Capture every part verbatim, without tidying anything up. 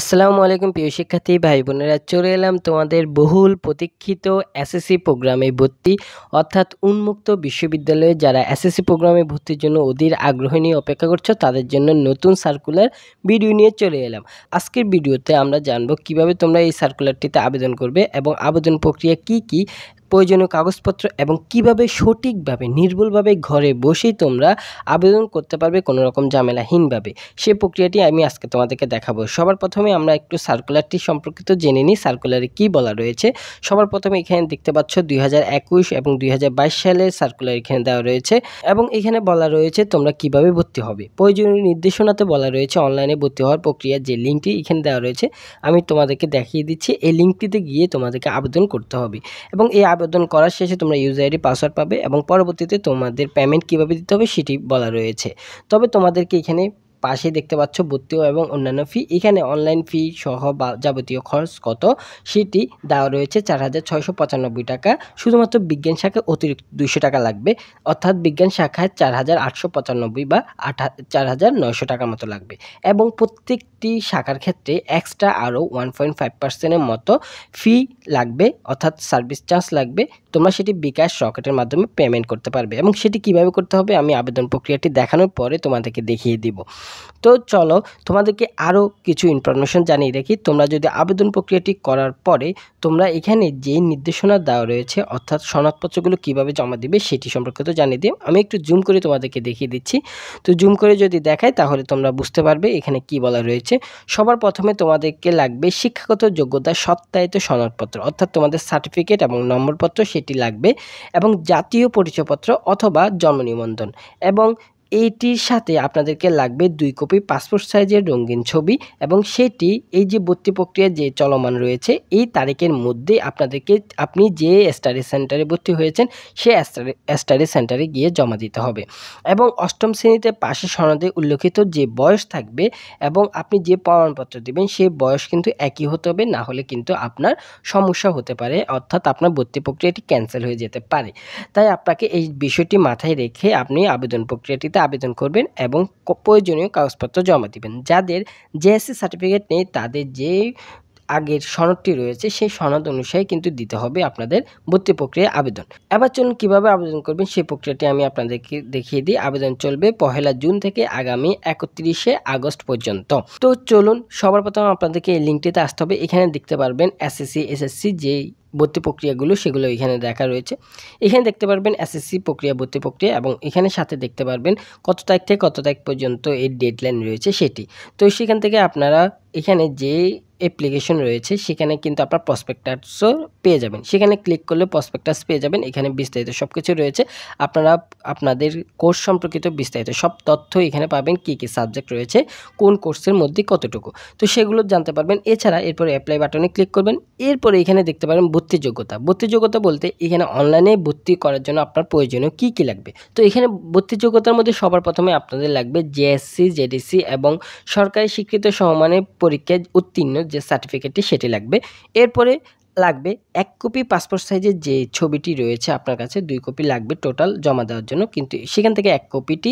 আসসালামু আলাইকুম প্রিয় শিক্ষার্থী ভাই বোনেরা, চলে এলাম তোমাদের বহুল প্রতীক্ষিত এসএসসি প্রোগ্রামে ভর্তি অর্থাৎ উন্মুক্ত বিশ্ববিদ্যালয়ে যারা এসএসসি প্রোগ্রামে ভর্তির জন্য অধীর আগ্রহ নিয়ে অপেক্ষা করছো তাদের জন্য নতুন সার্কুলার ভিডিও নিয়ে চলে এলাম। আজকের ভিডিওতে আমরা জানবো কিভাবে তোমরা এই সার্কুলারটিতে আবেদন করবে এবং আবেদন প্রক্রিয়া কি কি, প্রয়োজনীয় কাগজপত্র এবং কিভাবে সঠিকভাবে নির্ভুলভাবে ঘরে বসেই তোমরা আবেদন করতে পারবে কোনো রকম ঝামেলাহীনভাবে। সেই প্রক্রিয়াটি আমি আজকে তোমাদেরকে দেখাবো। সবার প্রথমে আমরা একটু সার্কুলারটি সম্পর্কিত জেনে নিই, সার্কুলারে কি বলা রয়েছে। সবার প্রথমে এখানে দেখতে পাচ্ছ দুই হাজার একুশ এবং দুই হাজার বাইশ সালের সার্কুলার এখানে দেওয়া রয়েছে এবং এখানে বলা রয়েছে তোমরা কিভাবে ভর্তি হবে। প্রয়োজনীয় নির্দেশনাতে বলা রয়েছে অনলাইনে ভর্তি হওয়ার প্রক্রিয়া, যে লিঙ্কটি এখানে দেওয়া রয়েছে আমি তোমাদেরকে দেখিয়ে দিচ্ছি। এই লিঙ্কটিতে গিয়ে তোমাদেরকে আবেদন করতে হবে এবং এই আবেদন করার শেষে তোমরা ইউজার আইডি পাসওয়ার্ড পাবে এবং পরবর্তীতে তোমাদের পেমেন্ট কীভাবে দিতে হবে সেটি বলা রয়েছে। তবে তোমাদেরকে এখানে পাশেই দেখতে পাচ্ছ ভর্তি এবং অন্যান্য ফি, এখানে অনলাইন ফি সহ বা যাবতীয় খরচ কত সেটি দেওয়া রয়েছে চার হাজার ছয়শো পঁচানব্বই টাকা। শুধুমাত্র বিজ্ঞান শাখায় অতিরিক্ত দুইশো টাকা লাগবে, অর্থাৎ বিজ্ঞান শাখায় চার হাজার আটশো পঁচানব্বই বা আঠা চার হাজার নয়শো টাকার মতো লাগবে এবং প্রত্যেকটি শাখার ক্ষেত্রে এক্সট্রা আরও ওয়ান পয়েন্ট ফাইভ পার্সেন্টের মতো ফি লাগবে, অর্থাৎ সার্ভিস চার্জ লাগবে। তোমরা সেটি বিকাশ রকেটের মাধ্যমে পেমেন্ট করতে পারবে এবং সেটি কিভাবে করতে হবে আমি আবেদন প্রক্রিয়াটি দেখানোর পরে তোমাদেরকে দেখিয়ে দিব। তো চলো তোমাদেরকে আরও কিছু ইনফরমেশন জানিয়ে রাখি। তোমরা যদি আবেদন প্রক্রিয়াটি করার পরে তোমরা এখানে যে নির্দেশনা দেওয়া রয়েছে অর্থাৎ সনদপত্রগুলো কিভাবে জমা দিবে সেটি সম্পর্কিত জানিয়ে দিই। আমি একটু জুম করে তোমাদেরকে দেখিয়ে দিচ্ছি। তো জুম করে যদি দেখাই তাহলে তোমরা বুঝতে পারবে এখানে কি বলা রয়েছে। সবার প্রথমে তোমাদেরকে লাগবে শিক্ষাগত যোগ্যতা সত্যায়িত সনদপত্র, অর্থাৎ তোমাদের সার্টিফিকেট এবং নম্বরপত্র সেটি লাগবে এবং জাতীয় পরিচয়পত্র অথবা জন্ম নিবন্ধন এবং এইটির সাথে আপনাদেরকে লাগবে দুই কপি পাসপোর্ট সাইজের রঙিন ছবি এবং সেটি এই যে ভর্তি প্রক্রিয়া যে চলমান রয়েছে এই তারিখের মধ্যে আপনাদেরকে আপনি যে স্টাডি সেন্টারে ভর্তি হয়েছেন সে স্টাডি সেন্টারে গিয়ে জমা দিতে হবে এবং অষ্টম শ্রেণীতে পাশের সনদে উল্লেখিত যে বয়স থাকবে এবং আপনি যে প্রমাণপত্র দেবেন সেই বয়স কিন্তু একই হতে হবে, না হলে কিন্তু আপনার সমস্যা হতে পারে, অর্থাৎ আপনার ভর্তি প্রক্রিয়াটি ক্যান্সেল হয়ে যেতে পারে। তাই আপনাকে এই বিষয়টি মাথায় রেখে আপনি আবেদন প্রক্রিয়াটিতে আবেদন করবেন এবং প্রয়োজনীয় কাগজপত্র জমা দেবেন। যাদের জেএসসি সার্টিফিকেট নেই তাদের যে আগের সনদটি রয়েছে সেই সনদ অনুযায়ী কিন্তু দিতে হবে আপনাদের ভর্তি প্রক্রিয়ায় আবেদন। এবার চলুন কীভাবে আবেদন করবেন সেই প্রক্রিয়াটি আমি আপনাদেরকে দেখিয়ে দিই। আবেদন চলবে পহেলা জুন থেকে আগামী একত্রিশে আগস্ট পর্যন্ত। তো চলুন সবার প্রথমে আপনাদেরকে এই লিঙ্কটিতে আসতে হবে। এখানে দেখতে পারবেন এসএসসি এসএসসি যেই ভর্তি প্রক্রিয়াগুলো সেগুলো এখানে দেখা রয়েছে। এখানে দেখতে পারবেন এসএসসি প্রক্রিয়া ভর্তি প্রক্রিয়া এবং এখানে সাথে দেখতে পারবেন কত তারিখ থেকে কত তারিখ পর্যন্ত এর ডেডলাইন রয়েছে সেটি। তো সেখান থেকে আপনারা এখানে যে অ্যাপ্লিকেশন রয়েছে সেখানে কিন্তু আপনার প্রসপেক্টাসও পেয়ে যাবেন, সেখানে ক্লিক করলে প্রসপেক্টাস পেয়ে যাবেন। এখানে বিস্তারিত সব কিছু রয়েছে, আপনারা আপনাদের কোর্স সম্পর্কিত বিস্তারিত সব তথ্য এখানে পাবেন, কি কি সাবজেক্ট রয়েছে, কোন কোর্সের মধ্যে কতটুকু, তো সেগুলো জানতে পারবেন। এছাড়া এরপরে অ্যাপ্লাই বাটনে ক্লিক করবেন। এরপরে এখানে দেখতে পারবেন ভর্তি যোগ্যতা। ভর্তি যোগ্যতা বলতে এখানে অনলাইনে ভর্তি করার জন্য আপনার প্রয়োজনীয় কী কী লাগবে। তো এখানে ভর্তি যোগ্যতার মধ্যে সবার প্রথমে আপনাদের লাগবে জেএসসি জেডিসি এবং সরকারি স্বীকৃত সমমানের পরীক্ষায় উত্তীর্ণ যে সার্টিফিকেটটি সেটি লাগবে। এরপরে লাগবে এক কপি পাসপোর্ট সাইজের যে ছবিটি রয়েছে আপনার কাছে, দুই কপি লাগবে টোটাল জমা দেওয়ার জন্য, কিন্তু সেখান থেকে এক কপিটি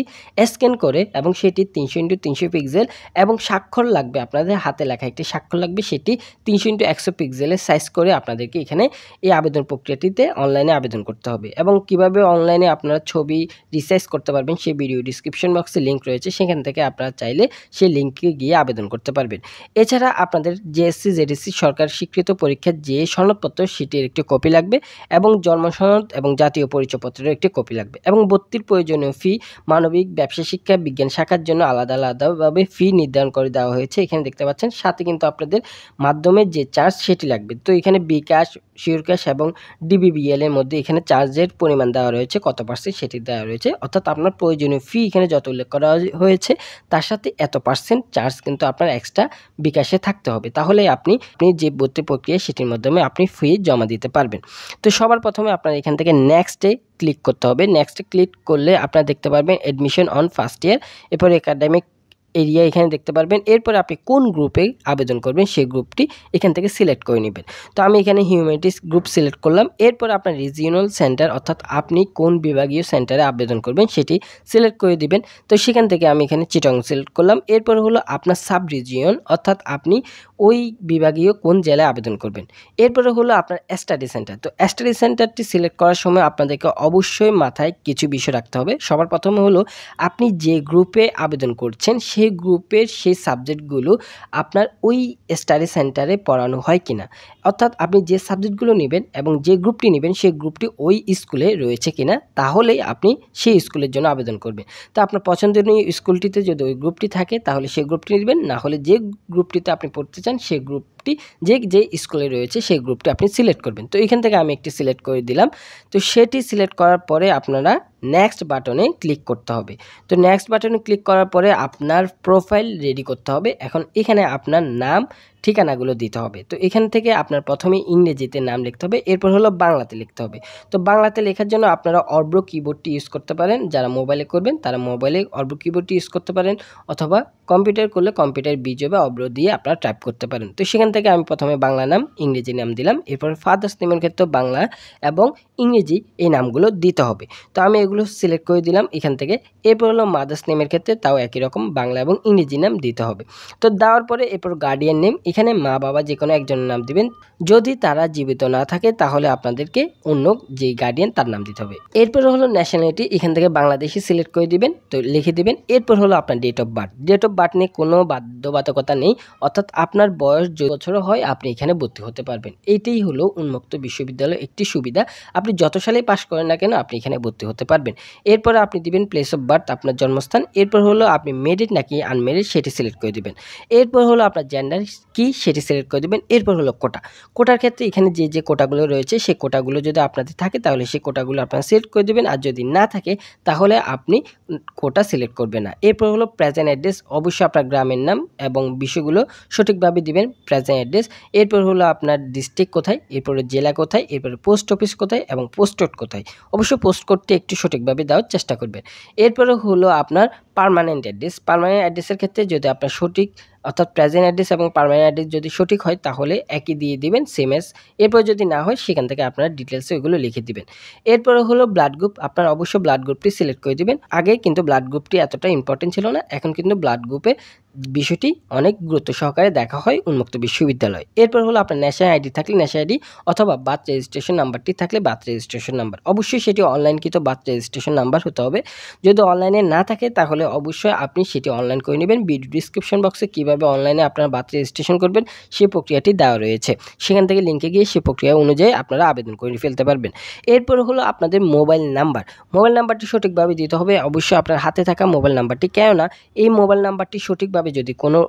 স্ক্যান করে এবং সেটি তিনশো ইন্টু তিনশো পিক্সেল এবং স্বাক্ষর লাগবে, আপনাদের হাতে লেখা একটি স্বাক্ষর লাগবে, সেটি তিনশো ইন্টু একশো পিক্সেলের সাইজ করে আপনাদেরকে এখানে এই আবেদন প্রক্রিয়াটিতে অনলাইনে আবেদন করতে হবে। এবং কিভাবে অনলাইনে আপনারা ছবি রিসাইজ করতে পারবেন সেই ভিডিও ডিসক্রিপশন বক্সে লিঙ্ক রয়েছে, সেখান থেকে আপনারা চাইলে সেই লিঙ্কে গিয়ে আবেদন করতে পারবেন। এছাড়া আপনাদের জেএসসি জেডিসি সরকার স্বীকৃত পরীক্ষার যে সনদপত্র সেটির একটি কপি লাগবে এবং জন্ম সনদ এবং জাতীয় পরিচয়পত্রের একটি কপি লাগবে এবং ভর্তির প্রয়োজনীয় ফি মানবিক ব্যবসা শিক্ষা বিজ্ঞান শাখার জন্য আলাদা আলাদাভাবে ফি নির্ধারণ করে দেওয়া হয়েছে, এখানে দেখতে পাচ্ছেন। সাথে কিন্তু আপনাদের মাধ্যমে যে চার্জ সেটি লাগবে, তো এখানে বিকাশ শিওরক্যাশ এবং ডিবিবিএল এর মধ্যে এখানে চার্জের পরিমাণ দেওয়া রয়েছে কত পার্সেন্ট সেটি দেওয়া রয়েছে, অর্থাৎ আপনার প্রয়োজনীয় ফি এখানে যত উল্লেখ করা হয়েছে তার সাথে এত পার্সেন্ট চার্জ কিন্তু আপনার এক্সট্রা বিকাশে থাকতে হবে, তাহলে আপনি আপনি যে ভর্তি প্রক্রিয়া সেটির মাধ্যমে আপনি ফি জমা দিতে পারবেন। তো সবার প্রথমে আপনার এখান থেকে নেক্সটে ক্লিক করতে হবে। নেক্সটে ক্লিক করলে আপনারা দেখতে পারবেন অ্যাডমিশন অন ফার্স্ট ইয়ার, এরপর একাডেমিক এরিয়া এখানে দেখতে পারবেন। এরপর আপনি কোন গ্রুপে আবেদন করবেন সেই গ্রুপটি এখান থেকে সিলেক্ট করে নেবেন। তো আমি এখানে হিউম্যানিটিস গ্রুপ সিলেক্ট করলাম। এরপর আপনার রিজিওনাল সেন্টার অর্থাৎ আপনি কোন বিভাগীয় সেন্টারে আবেদন করবেন সেটি সিলেক্ট করে দিবেন। তো সেখান থেকে আমি এখানে চিটাং সিলেক্ট করলাম। এরপর হলো আপনার সাব রিজিয়ন অর্থাৎ আপনি ওই বিভাগীয় কোন জেলায় আবেদন করবেন। এরপরে হলো আপনার স্টাডি সেন্টার। তো স্টাডি সেন্টারটি সিলেক্ট করার সময় আপনাদেরকে অবশ্যই মাথায় কিছু বিষয় রাখতে হবে। সবার প্রথমে হলো আপনি যে গ্রুপে আবেদন করছেন সেই গ্রুপের সেই সাবজেক্টগুলো আপনার ওই স্টাডি সেন্টারে পড়ানো হয় কিনা, অর্থাৎ আপনি যে সাবজেক্টগুলো নেবেন এবং যে গ্রুপটি নেবেন সেই গ্রুপটি ওই স্কুলে রয়েছে কিনা, তাহলেই আপনি সেই স্কুলের জন্য আবেদন করবেন। তো আপনার পছন্দনীয় স্কুলটিতে যদি ওই গ্রুপটি থাকে তাহলে সেই গ্রুপটি নেবেন, না হলে যে গ্রুপটিতে আপনি পড়তে চান সেই গ্রুপ যে যে স্কুলে রয়েছে সেই গ্রুপটি আপনি সিলেক্ট করবেন। তো এখান থেকে আমি একটি সিলেক্ট করে দিলাম। তো সেটি সিলেক্ট করার পরে আপনারা নেক্সট বাটনে ক্লিক করতে হবে। তো নেক্সট বাটনে ক্লিক করার পরে আপনার প্রোফাইল রেডি করতে হবে। এখন এখানে আপনার নাম ঠিকানাগুলো দিতে হবে। তো এখান থেকে আপনার প্রথমে ইংরেজিতে নাম লিখতে হবে, এরপর হলো বাংলাতে লিখতে হবে। তো বাংলাতে লেখার জন্য আপনারা অর্ব্রো কিবোর্ডটি ইউজ করতে পারেন, যারা মোবাইলে করবেন তারা মোবাইলে অর্ব্রো কিবোর্ডটি ইউজ করতে পারেন, অথবা কম্পিউটার করলে কম্পিউটার বিজয় বা অর্ব্রো দিয়ে আপনারা টাইপ করতে পারেন। তো সেখান থেকে আমি প্রথমে বাংলা নাম, ইংরেজি নাম দিলাম। এরপর ফাদার্স নেমের ক্ষেত্রে বাংলা এবং ইংরেজি এই নামগুলো দিতে হবে। তো আমি এগুলো সিলেক্ট করে দিলাম এখান থেকে। এরপর হলো মাদার্স নেমের ক্ষেত্রে তাও একই রকম বাংলা এবং ইংরেজি নাম দিতে হবে। তো দেওয়ার পরে এরপর গার্ডিয়ান নেম, এখানে মা বাবা যে কোনো একজনের নাম দিবেন। যদি তারা জীবিত না থাকে তাহলে আপনাদেরকে অন্য যেই গার্ডিয়ান তার নাম দিতে হবে। এরপর হলো ন্যাশনালিটি, এখান থেকে বাংলাদেশি সিলেক্ট করে দিবেন, তো লিখে দিবেন। এরপর হলো আপনার date of birth. Date of birth নিয়ে কোনো বাধ্যবাধকতা নেই, অর্থাৎ আপনার বয়স যে বছরও হয় আপনি এখানে ভর্তি হতে পারবেন। এইটাই হলো উন্মুক্ত বিশ্ববিদ্যালয়ের একটি সুবিধা, আপনি যত সালেই পাশ করেন না কেন আপনি এখানে ভর্তি হতে পারবেন। এরপর আপনি দিবেন প্লেস অফ বার্থ, আপনার জন্মস্থান। এরপর হলো আপনি মেরিড নাকি আনমেরিড সেটি সিলেক্ট করে দিবেন। এরপর হলো আপনার জেন্ডার কি সেটি সিলেক্ট করে দেবেন। এরপর হলো কোটা। কোটার ক্ষেত্রে এখানে যে যে কোটাগুলো রয়েছে সেই কোটাগুলো যদি আপনাদের থাকে তাহলে সেই কোটাগুলো আপনারা সিলেক্ট করে দেবেন, আর যদি না থাকে তাহলে আপনি কোটা সিলেক্ট করবেন না। এরপর হলো প্রেজেন্ট অ্যাড্রেস, অবশ্যই আপনার গ্রামের নাম এবং বিষয়গুলো সঠিকভাবে দিবেন, প্রেজেন্ট অ্যাড্রেস। এরপর হলো আপনার ডিস্ট্রিক্ট কোথায়, এরপরে জেলা কোথায়, এরপরে পোস্ট অফিস কোথায় এবং পোস্টকোড কোথায়, অবশ্যই পোস্টকোডটি একটু সঠিকভাবে দেওয়ার চেষ্টা করবেন। এরপরে হলো আপনার পার্মানেন্ট অ্যাড্রেস। পার্মানেন্ট অ্যাড্রেসের ক্ষেত্রে যদি আপনার সঠিক অর্থাৎ প্রেজেন্ট অ্যাড্রেস এবং পার্মানেন্ট অ্যাড্রেস যদি সঠিক হয় তাহলে একই দিয়ে দিবেন, সেম এস। এরপর যদি না হয় সেখান থেকে আপনার ডিটেলসে ওইগুলো লিখে দিবেন। এরপরে হলো ব্লাড গ্রুপ, আপনার অবশ্যই ব্লাড গ্রুপটি সিলেক্ট করে দিবেন। আগে কিন্তু ব্লাড গ্রুপটি এতটা ইম্পর্টেন্ট ছিল না, এখন কিন্তু ব্লাড গ্রুপে বিষয়টি অনেক গুরুত্ব সহকারে দেখা হয় উন্মুক্ত বিশ্ববিদ্যালয়। এরপর হলো আপনার ন্যাশনাল আইডি থাকলে ন্যাশনাল আইডি, অথবা বার্থ রেজিস্ট্রেশন নাম্বারটি থাকলে বার্থ রেজিস্ট্রেশন নাম্বার, অবশ্যই সেটি অনলাইনকৃত বার্থ রেজিস্ট্রেশন নাম্বার হতে হবে। যদি অনলাইনে না থাকে তাহলে অবশ্যই আপনি সেটি অনলাইন করে নেবেন। ভিডিও ডিসক্রিপশন বক্সে কীভাবে অনলাইনে আপনার বার্থ রেজিস্ট্রেশন করবেন সেই প্রক্রিয়াটি দেওয়া রয়েছে, সেখান থেকে লিঙ্কে গিয়ে সেই প্রক্রিয়া অনুযায়ী আপনারা আবেদন করে ফেলতে পারবেন। এরপর হলো আপনাদের মোবাইল নাম্বার। মোবাইল নাম্বারটি সঠিকভাবে দিতে হবে, অবশ্যই আপনার হাতে থাকা মোবাইল নাম্বারটি, কেননা এই মোবাইল নাম্বারটি সঠিকভাবে যদি কোনো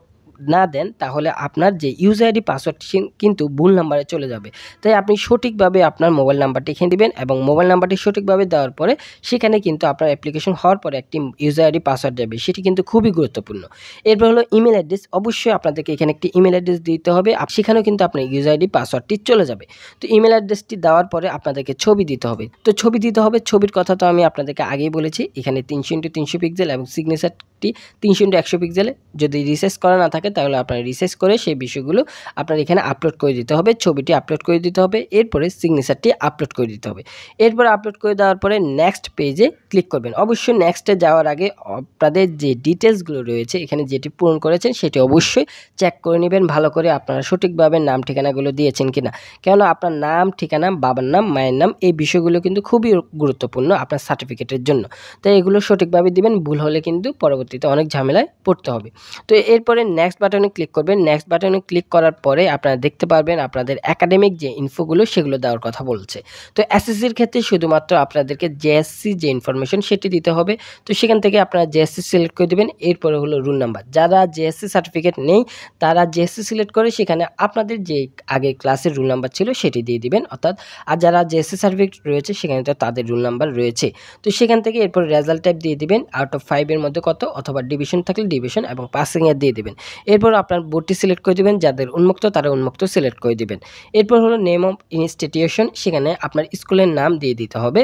না দেন তাহলে আপনার যে ইউজার আইডি পাসওয়ার্ড কিন্তু ভুল নাম্বারে চলে যাবে। তাই আপনি সঠিকভাবে আপনার মোবাইল নাম্বারটি এখানে দেবেন, এবং মোবাইল নাম্বারটি সঠিকভাবে দেওয়ার পরে সেখানে কিন্তু আপনার অ্যাপ্লিকেশন হওয়ার পরে একটি ইউজার আইডি পাসওয়ার্ড যাবে, সেটি কিন্তু খুবই গুরুত্বপূর্ণ। এরপর হলো ইমেল অ্যাড্রেস, অবশ্যই আপনাদেরকে এখানে একটি ইমেল অ্যাড্রেস দিতে হবে, সেখানেও কিন্তু আপনার ইউজার আইডি পাসওয়ার্ডটি চলে যাবে। তো ইমেল অ্যাড্রেসটি দেওয়ার পরে আপনাদেরকে ছবি দিতে হবে। তো ছবি দিতে হবে, ছবির কথা তো আমি আপনাদেরকে আগেই বলেছি, এখানে তিনশো ইন্টু তিনশো পিক্সেল এবং সিগনেচারটি তিনশো ইন্টু একশো পিক্সেলে। যদি রিসার্চ করা না থাকে তাহলে আপনার রিসার্চ করে সেই বিষয়গুলো আপনার এখানে আপলোড করে দিতে হবে, ছবিটি আপলোড করে দিতে হবে, এরপরে সিগনেচারটি আপলোড করে দিতে হবে। এরপর আপলোড করে দেওয়ার পরে নেক্সট পেজে ক্লিক করবেন। অবশ্যই নেক্সটে যাওয়ার আগে আপনাদের যে ডিটেলসগুলো রয়েছে এখানে যেটি পূরণ করেছেন সেটি অবশ্যই চেক করে নেবেন ভালো করে, আপনারা সঠিকভাবে নাম ঠিকানাগুলো দিয়েছেন কিনা, কেননা আপনার নাম, ঠিকানা, বাবার নাম, মায়ের নাম, এই বিষয়গুলো কিন্তু খুবই গুরুত্বপূর্ণ আপনার সার্টিফিকেটের জন্য। তাই এগুলো সঠিকভাবে দিবেন, ভুল হলে কিন্তু পরবর্তীতে অনেক ঝামেলায় পড়তে হবে। তো এরপরে নেক্সট বাটনে ক্লিক করবেন। নেক্সট বাটনে ক্লিক করার পরে আপনারা দেখতে পারবেন আপনাদের একাডেমিক যে ইনফোগুলো সেগুলো দেওয়ার কথা বলছে। তো এসএসসির ক্ষেত্রে শুধুমাত্র আপনাদেরকে জেএসসি যে ইনফরমেশন সেটি দিতে হবে। তো সেখান থেকে আপনারা জেএসসি সিলেক্ট করে দেবেন। এরপরে হলো রুল নাম্বার, যারা জেএসসি সার্টিফিকেট নেই তারা জেএসসি সিলেক্ট করে সেখানে আপনাদের যে আগে ক্লাসের রুল নাম্বার ছিল সেটি দিয়ে দিবেন, অর্থাৎ আর যারা জেএসসি সার্টিফিকেট রয়েছে সেখানে তো তাদের রুল নাম্বার রয়েছে। তো সেখান থেকে এরপর রেজাল্ট টাইপ দিয়ে দিবেন, আউট অফ ফাইভের মধ্যে কত, অথবা ডিভিশন থাকলে ডিভিশন এবং পাসিং এর দিয়ে দিবেন। এরপর আপনার বোর্ডটি সিলেক্ট করে দেবেন, যাদের উন্মুক্ত তারা উন্মুক্ত সিলেক্ট করে দেবেন। এরপর হলো নেম অফ ইনস্টিটিউশন, সেখানে আপনার স্কুলের নাম দিয়ে দিতে হবে।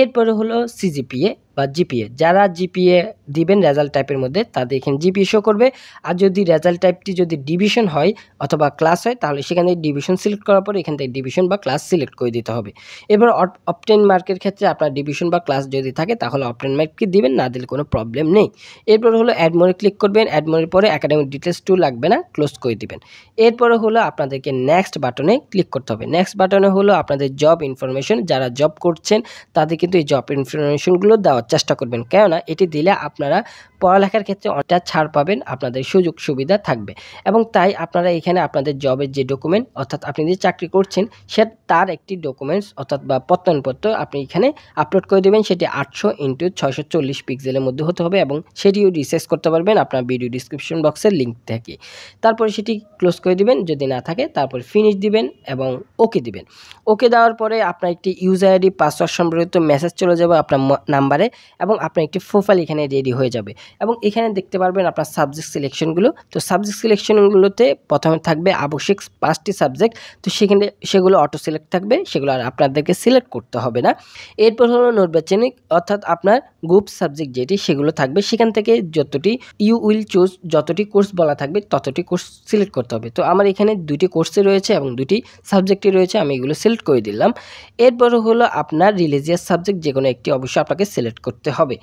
এরপরে হলো সিজিপিএ, জিপিএ যারা জিপিএ দিবেন রেজাল্ট টাইপের মধ্যে তা দেখেন জিপিএ শো করবে। আর যদি রেজাল্ট টাইপটি যদি ডিভিশন হয় অথবা ক্লাস হয় তাহলে সেখানে ডিভিশন সিলেক্ট করার পর এখান থেকে ডিভিশন বা ক্লাস সিলেক্ট করে দিতে হবে। এবার অবটেন মার্কের ক্ষেত্রে আপনার ডিভিশন বা ক্লাস যদি থাকে তাহলে অবটেন মার্ককে দিবেন, না দিলে কোনো প্রবলেম নেই। এরপর হলো অ্যাডমোরে ক্লিক করবেন, অ্যাডমোরের পরে একাডেমিক ডিটেলস টু লাগবে না, ক্লোজ করে দিবেন। এরপরে হলো আপনাদেরকে নেক্সট বাটনে ক্লিক করতে হবে। নেক্সট বাটনে হলো আপনাদের জব ইনফরমেশন, যারা জব করছেন তাদের কিন্তু এই জব ইনফরমেশনগুলো দেওয়া চেষ্টা করবেন, কেননা এটি দিলে আপনারা পড়ালেখার ক্ষেত্রে অনেকটা ছাড় পাবেন, আপনাদের সুযোগ সুবিধা থাকবে। এবং তাই আপনারা এখানে আপনাদের জবের যে ডকুমেন্ট অর্থাৎ আপনি যে চাকরি করছেন সে তার একটি ডকুমেন্টস অর্থাৎ বা প্রত্যয়নপত্র আপনি এখানে আপলোড করে দেবেন। সেটি আটশো ইন্টু ছয়শো চল্লিশ পিক্সেলের মধ্যে হতে হবে এবং সেটিও রিসার্চ করতে পারবেন আপনার ভিডিও ডিসক্রিপশন বক্সের লিঙ্ক থেকে। তারপরে সেটি ক্লোজ করে দিবেন যদি না থাকে, তারপর ফিনিশ দিবেন এবং ওকে দিবেন। ওকে দেওয়ার পরে আপনার একটি ইউজার আইডি পাসওয়ার্ড সম্পর্কিত মেসেজ চলে যাবে আপনার নাম্বারে এবং আপনার একটি প্রোফাইল এখানে রেডি হয়ে যাবে এবং এখানে দেখতে পারবেন আপনার সাবজেক্ট সিলেকশনগুলো। তো সাবজেক্ট সিলেকশনগুলোতে প্রথমে থাকবে আবশ্যিক পাঁচটি সাবজেক্ট, তো সেখানে সেগুলো অটো সিলেক্ট থাকবে, সেগুলো আর আপনাদেরকে সিলেক্ট করতে হবে না। এরপর হলো নির্বাচনিক অর্থাৎ আপনার গ্রুপ সাবজেক্ট যেটি সেগুলো থাকবে, সেখান থেকে যতটি ইউ উইল চুজ যতটি কোর্স বলা থাকবে ততটি কোর্স সিলেক্ট করতে হবে। তো আমার এখানে দুটি কোর্সে রয়েছে এবং দুটি সাবজেক্টে রয়েছে, আমি এগুলো সিলেক্ট করে দিলাম। এরপর হলো আপনার রিলিজিয়াস সাবজেক্ট যে কোনো একটি অবশ্যই আপনাকে সিলেক্ট করতে হবে।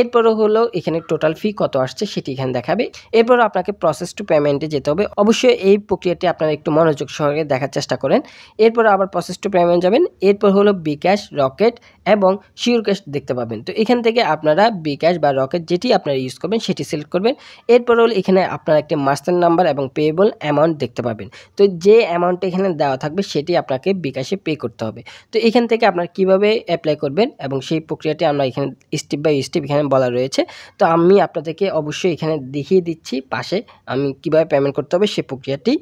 এরপর হলো এখানে টোটাল ফি কত আসছে সেটি এখানে দেখাবে। এরপর আপনাকে প্রসেস টু পেমেন্টে যেতে হবে, অবশ্যই এই প্রক্রিয়াটি আপনারা একটু মনোযোগ সহকারে দেখার চেষ্টা করেন। এরপর আবার প্রসেস টু পেমেন্ট যাবেন, এরপর হলো বিকাশ, রকেট এবং শিওর ক্যাশ দেখতে পাবেন। তো এখান থেকে আপনারা বিকাশ বা রকেট যেটি আপনারা ইউজ করবেন সেটি সিলেক্ট করবেন। এরপর হলো এখানে আপনারা একটি মাস্টার নাম্বার এবং পেয়েবল অ্যামাউন্ট দেখতে পাবেন। তো যে অ্যামাউন্টটা এখানে দেওয়া থাকবে সেটি আপনাকে বিকাশে পে করতে হবে। তো এখান থেকে আপনারা কীভাবে অ্যাপ্লাই করবেন এবং সেই প্রক্রিয়াটি আমরা এখানে স্টেপ বাই স্টেপ এখানে বলা রয়েছে। তো আমি আপনাদেরকে অবশ্যই এখানে দেখিয়ে দিচ্ছি পাশে আমি কীভাবে পেমেন্ট করতে হবে সেই প্রক্রিয়াটি।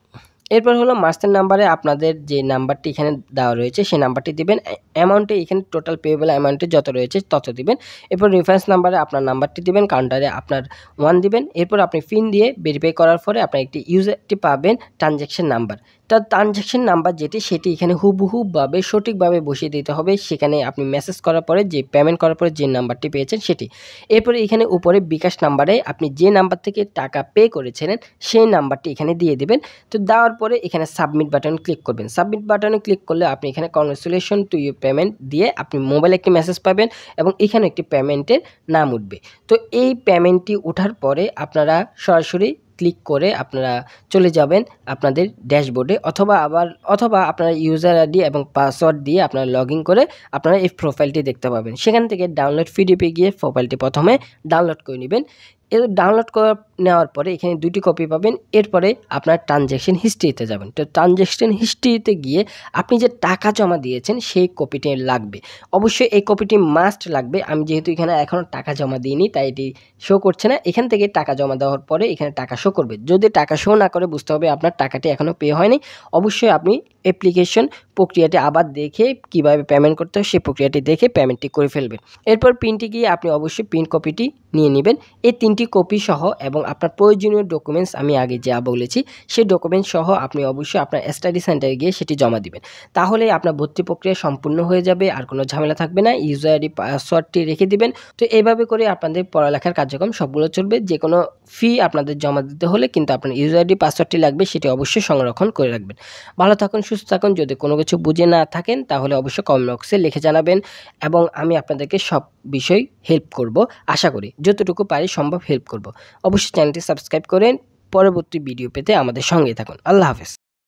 এরপর হলো মাস্টার নাম্বারে আপনাদের যে নাম্বারটি এখানে দেওয়া রয়েছে সেই নাম্বারটি দিবেন, অ্যামাউন্টে এখানে টোটাল পেয়েবল অ্যামাউন্টে যত রয়েছে তত দিবেন। এরপর রেফারেন্স নাম্বারে আপনার নাম্বারটি দিবেন, কাউন্টারে আপনার ওয়ান দিবেন। এরপর আপনি পিন দিয়ে ভেরিফাই করার পরে আপনার একটি ইউজারটি পাবেন ট্রানজ্যাকশন নাম্বার। তার ট্রানজ্যাকশন নাম্বার যেটি সেটি এখানে হুবহুবভাবে সঠিকভাবে বসিয়ে দিতে হবে, সেখানে আপনি মেসেজ করার পরে যে পেমেন্ট করার পরে যে নাম্বারটি পেয়েছেন সেটি। এরপরে এখানে উপরে বিকাশ নাম্বারে আপনি যে নাম্বার থেকে টাকা পে করেছিলেন সেই নাম্বারটি এখানে দিয়ে দেবেন। তো দেওয়ার পরে এখানে সাবমিট বাটন ক্লিক করবেন। সাবমিট বাটনে ক্লিক করলে আপনি এখানে কনগ্রাচুলেশন টু ইউর পেমেন্ট দিয়ে আপনি মোবাইলে একটি মেসেজ পাবেন এবং এখানে একটি পেমেন্টের নাম উঠবে। তো এই পেমেন্টটি ওঠার পরে আপনারা সরাসরি ক্লিক করে আপনারা চলে যাবেন আপনাদের ড্যাশবোর্ডে, অথবা আবার অথবা আপনারা ইউজার আইডি এবং পাসওয়ার্ড দিয়ে আপনারা লগ ইন করে আপনারা এই প্রোফাইলটি দেখতে পাবেন। সেখান থেকে ডাউনলোড পিডিএফে গিয়ে প্রোফাইলটি প্রথমে ডাউনলোড করে নেবেন। এর ডাউনলোড করে নেওয়ার পরে এখানে দুটি কপি পাবেন। এরপরে আপনার ট্রানজ্যাকশন হিস্ট্রিতে যাবেন। তো ট্রানজ্যাকশন হিস্ট্রিতে গিয়ে আপনি যে টাকা জমা দিয়েছেন সেই কপিটি লাগবে, অবশ্যই এই কপিটি মাস্ট লাগবে। আমি যেহেতু এখানে এখনও টাকা জমা দিইনি তাই এটি শো করছে না। এখান থেকে টাকা জমা দেওয়ার পরে এখানে টাকা শো করবে। যদি টাকা শো না করে বুঝতে হবে আপনার টাকাটি এখনও পে হয়নি, অবশ্যই আপনি অ্যাপ্লিকেশন প্রক্রিয়াটি আবার দেখে কীভাবে পেমেন্ট করতে হয় সেই প্রক্রিয়াটি দেখে পেমেন্টটি করে ফেলবেন। এরপর প্রিন্টে গিয়ে আপনি অবশ্যই প্রিন্ট কপিটি নিয়ে নেবেন। এই তিনটি কপি সহ এবং আপনার প্রয়োজনীয় ডকুমেন্টস আমি আগে যা বলেছি সেই ডকুমেন্টস সহ আপনি অবশ্যই আপনার স্টাডি সেন্টারে গিয়ে সেটি জমা দিবেন। তাহলে আপনার ভর্তি প্রক্রিয়া সম্পূর্ণ হয়ে যাবে, আর কোনো ঝামেলা থাকবে না। ইউজার আইডি পাসওয়ার্ডটি রেখে দিবেন। তো এইভাবে করে আপনাদের পড়ালেখার কার্যক্রম সবগুলো চলবে। যে কোনো ফি আপনাদের জমা দিতে হলে কিন্তু আপনার ইউজার আইডি পাসওয়ার্ডটি লাগবে, সেটি অবশ্যই সংরক্ষণ করে রাখবেন। ভালো থাকুন, সুস্থ থাকুন। যদি কোনো কিছু বুঝে না থাকেন তাহলে অবশ্যই কমেন্ট বক্সে লিখে জানাবেন এবং আমি আপনাদেরকে সব বিষয় হেল্প করব, আশা করি যতটুকু পারি সম্ভব হেল্প করব। অবশ্যই চ্যানেলটি সাবস্ক্রাইব করেন, পরবর্তী ভিডিও পেতে আমাদের সঙ্গে থাকুন। আল্লাহ হাফেজ।